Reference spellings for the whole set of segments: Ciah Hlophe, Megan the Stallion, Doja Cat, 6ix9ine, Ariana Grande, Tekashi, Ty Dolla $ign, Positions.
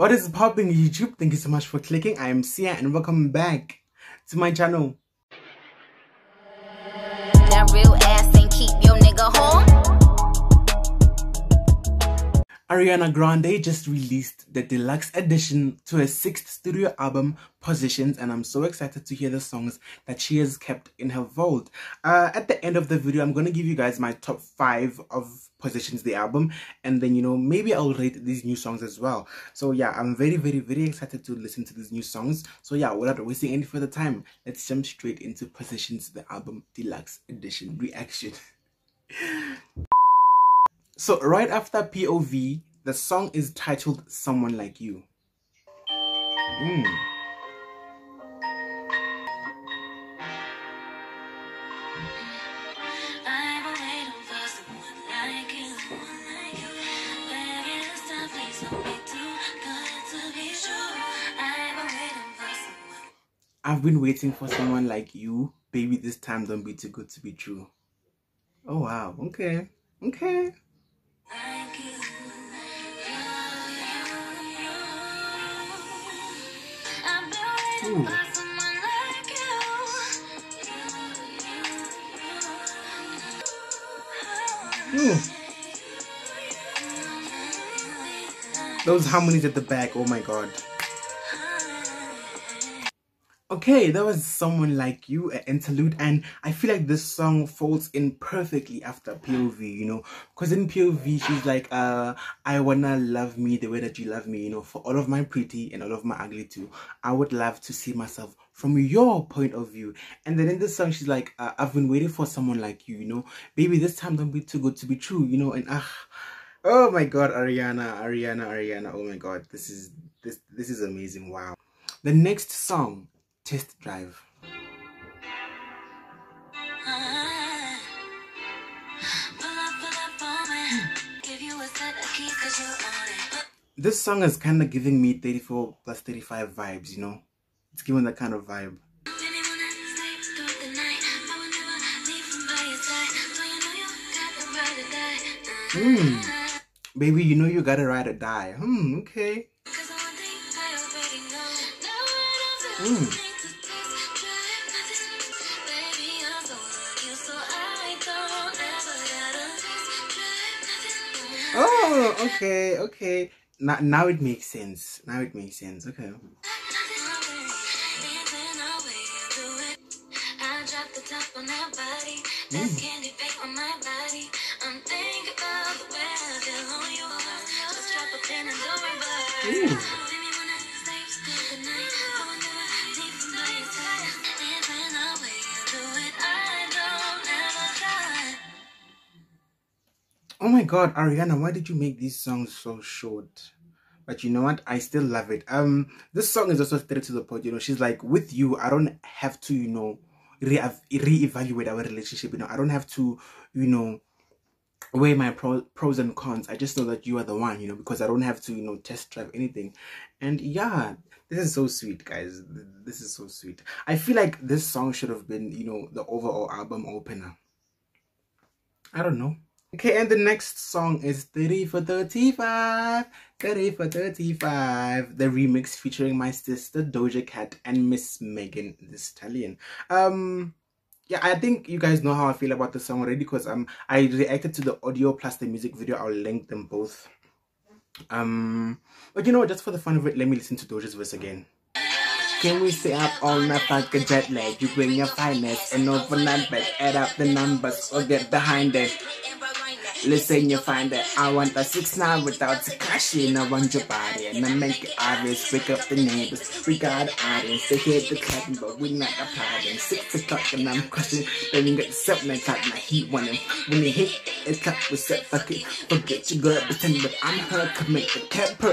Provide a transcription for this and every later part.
What is popping, YouTube? Thank you so much for clicking. I am Ciah and welcome back to my channel. That real ass and keep your nigga home. Ariana Grande just released the deluxe edition to her 6th studio album, Positions, and I'm so excited to hear the songs that she has kept in her vault. At the end of the video, I'm gonna give you guys my top 5 of Positions, the album, and then, you know, maybe I'll rate these new songs as well. So yeah, I'm very, very, very excited to listen to these new songs. So yeah, without wasting any further time, let's jump straight into Positions, the album deluxe edition reaction. So right after POV, the song is titled Someone Like You. I've been waiting for someone like you, baby. This time don't be too good to be true. Oh wow, okay, okay. Ooh. Ooh. Those harmonies at the back, oh my god. Okay, that was Someone Like You, an interlude, and I feel like this song folds in perfectly after POV, you know, because in POV she's like, I wanna love me the way that you love me, you know, for all of my pretty and all of my ugly too. I would love to see myself from your point of view. And then in this song she's like, I've been waiting for someone like you, you know, baby, this time don't be too good to be true, you know. And oh my god, Ariana, oh my god, this is amazing. Wow. The next song, Test Drive. This song is kind of giving me 34 plus 35 vibes, you know. It's giving that kind of vibe. Baby, you know you gotta ride or die. Okay. Oh, okay, okay. Now it makes sense. Now it makes sense. Okay. Oh my god, Ariana, why did you make these songs so short? But you know what? I still love it. This song is also straight to the point, you know. She's like, with you, I don't have to, you know, re-evaluate our relationship, you know. I don't have to, you know, weigh my pros and cons. I just know that you are the one, you know, because I don't have to, you know, test drive anything. And yeah, this is so sweet, guys. This is so sweet. I feel like this song should have been, you know, the overall album opener. I don't know. Okay, and the next song is 30 for 35, 30 for 35, the remix featuring my sister Doja Cat and Miss Megan the Stallion. Yeah, I think you guys know how I feel about the song already, because I reacted to the audio plus the music video. I'll link them both. But you know, just for the fun of it, let me listen to Doja's verse again. Can we stay up all night like a jet lag? You bring your finance and overnight back, add up the numbers or get behind it. Listen, you find that I want a 6ix9ine without Tekashi, and I want your body, and I make it obvious. Wake up the neighbors, we got an audience. They hit the clapping, but we not applauding. 6 o'clock and I'm crushing. Then we got the 7 o'clock and I heat one. When you hit the cup, we said fuck it. Forget your girl, pretend that I'm her. Could make the cat purr.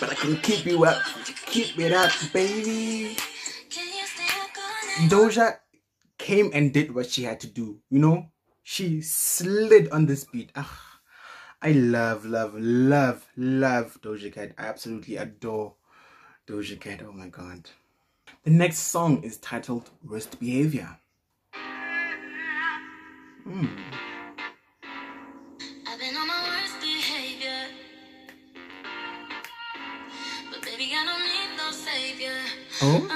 But I can keep you up, keep it up, baby. Doja came and did what she had to do, you know. She slid on this beat. I love Doja Cat. I absolutely adore Doja Cat. Oh my god. The next song is titled Worst Behavior. Oh. Ooh.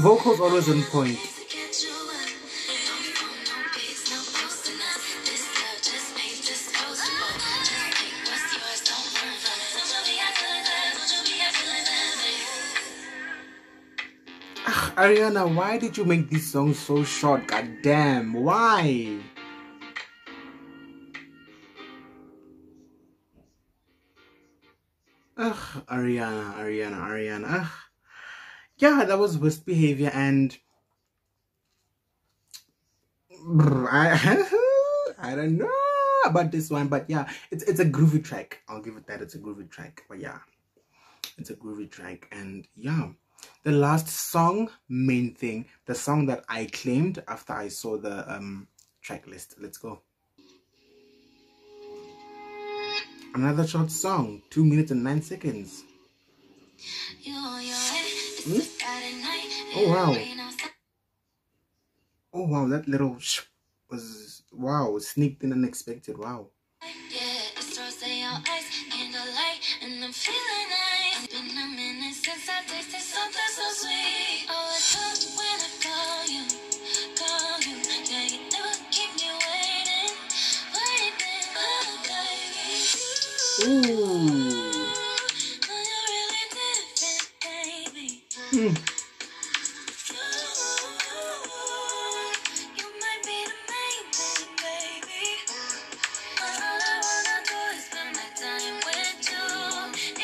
Vocals always on point. Ariana, why did you make these songs so short? God damn, why? Ugh, Ariana. Ugh. Yeah, that was worst behavior, and I don't know about this one, but yeah, it's a groovy track. I'll give it that. It's a groovy track, but yeah, it's a groovy track, and yeah. The last song, main thing, the song that I claimed after I saw the track list. Let's go. Another short song, 2 minutes and 9 seconds. Oh wow. Oh wow, that little shh was, wow, sneaked in unexpected, wow.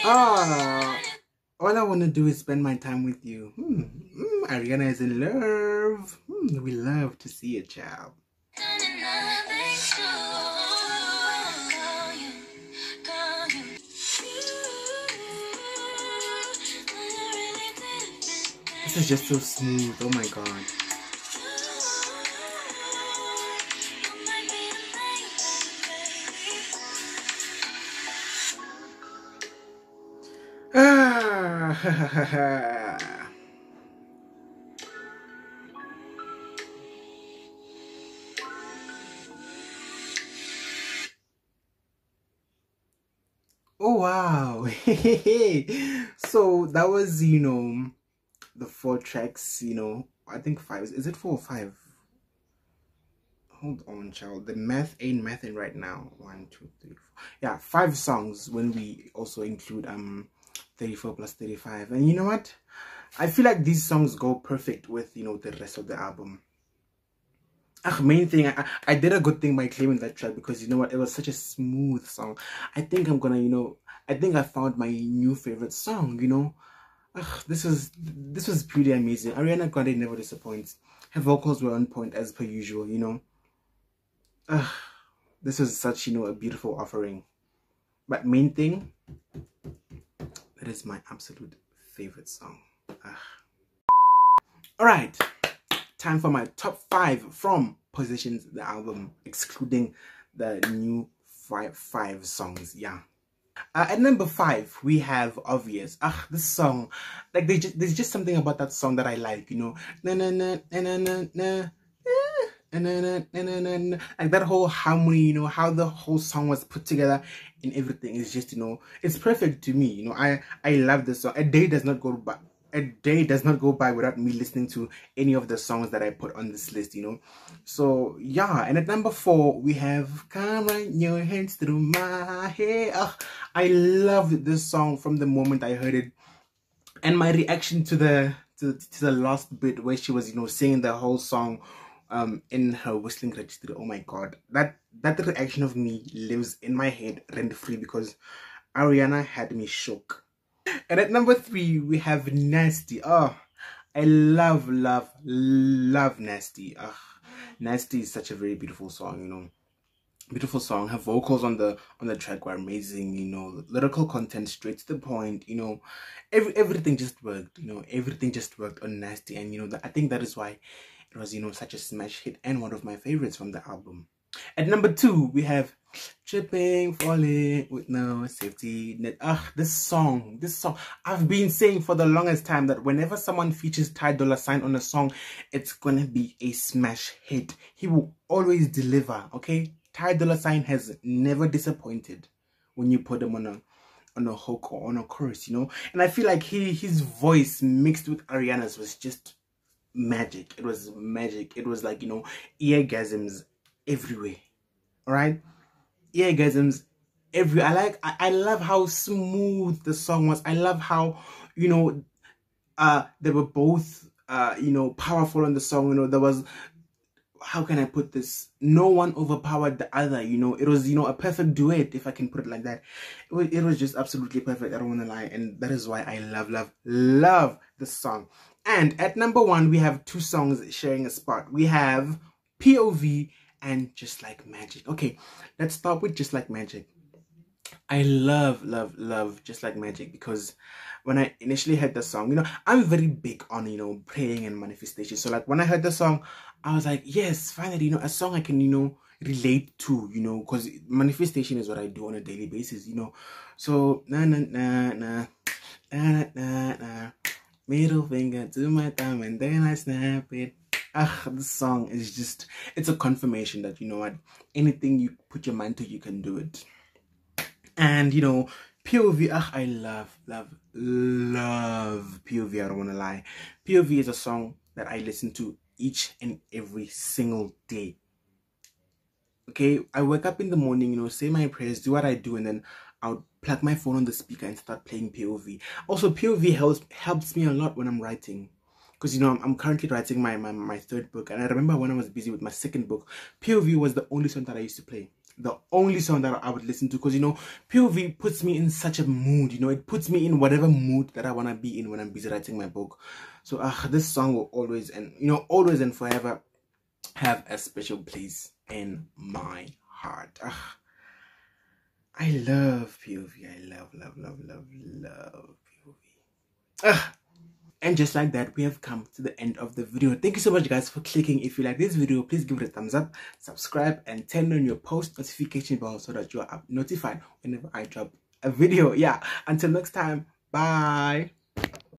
Ah, all I want to do is spend my time with you. Ariana is in love. We love to see it, child. This is just so smooth. Oh my god. Oh wow. So that was, you know, the 4 tracks, you know, I think 5, is it 4 or 5? Hold on, child. The math ain't mathing right now. 1, 2, 3, 4. Yeah, 5 songs when we also include 34 plus 35, and you know what, I feel like these songs go perfect with, you know, the rest of the album. Main thing, I did a good thing by claiming that track, because you know what, it was such a smooth song. I think I'm gonna, you know, I think I found my new favorite song, you know. This was pretty amazing. Ariana Grande never disappoints. Her vocals were on point as per usual, you know. This was such, you know, a beautiful offering. But main thing, that is my absolute favorite song. Alright, time for my top 5 from Positions, the album, excluding the new five songs. Yeah. At number 5, we have Obvious. This song, like, there's just something about that song that I like, you know. Like that whole harmony, you know, how the whole song was put together and everything is just, you know, it's perfect to me, you know. I love this song. A day does not go by without me listening to any of the songs that I put on this list, you know. So yeah. And at number 4, we have Come Run Your Hands Through My Hair. I loved this song from the moment I heard it, and my reaction to the last bit where she was, you know, singing the whole song in her whistling registry. Oh my god, that reaction of me lives in my head rent-free, because Ariana had me shook. And at number 3, we have Nasty. I love Nasty. Nasty is such a very beautiful song, you know. Beautiful song. Her vocals on the track were amazing, you know. Lyrical content, straight to the point, you know. Everything just worked, you know. Everything just worked on Nasty, and you know, I think that is why it was, you know, such a smash hit and one of my favorites from the album. At number 2, we have Tripping, Falling with No Safety Net. This song. I've been saying for the longest time that whenever someone features Ty Dolla $ign on a song, it's gonna be a smash hit. He will always deliver, okay? Ty Dolla $ign has never disappointed when you put him on a hook or on a chorus, you know? And I feel like his voice mixed with Ariana's was just magic. It was magic. It was like, you know, eargasms everywhere. Alright? Eargasms everywhere. I love how smooth the song was. I love how, you know, they were both you know, powerful on the song. You know, there was, how can I put this? No one overpowered the other, you know. It was, you know, a perfect duet, if I can put it like that. It was just absolutely perfect, I don't want to lie. And that is why I love the song. And at number 1, we have two songs sharing a spot. We have POV and Just Like Magic. Okay, let's start with Just Like Magic. I love Just Like Magic, because when I initially heard the song, you know, I'm very big on, you know, praying and manifestation. So like when I heard the song, I was like, yes, finally, you know, a song I can, you know, relate to, you know, because manifestation is what I do on a daily basis, you know. So middle finger to my thumb and then I snap it. This song is just, it's a confirmation that, you know what, anything you put your mind to, you can do it. And, you know, POV, I love POV, I don't want to lie. POV is a song that I listen to each and every single day. Okay, I wake up in the morning, you know, say my prayers, do what I do, and then I'll plug my phone on the speaker and start playing POV. Also, POV helps me a lot when I'm writing. Because, you know, I'm currently writing my third book, and I remember when I was busy with my second book, POV was the only song that I used to play. The only song that I would listen to, because, you know, POV puts me in such a mood, you know. It puts me in whatever mood that I want to be in when I'm busy writing my book. So, this song will always, and, you know, always and forever have a special place in my heart. I love POV. I love POV. And just like that, we have come to the end of the video. Thank you so much, guys, for clicking. If you like this video, please give it a thumbs up, subscribe, and turn on your post notification bell so that you are notified whenever I drop a video. Yeah, until next time, bye.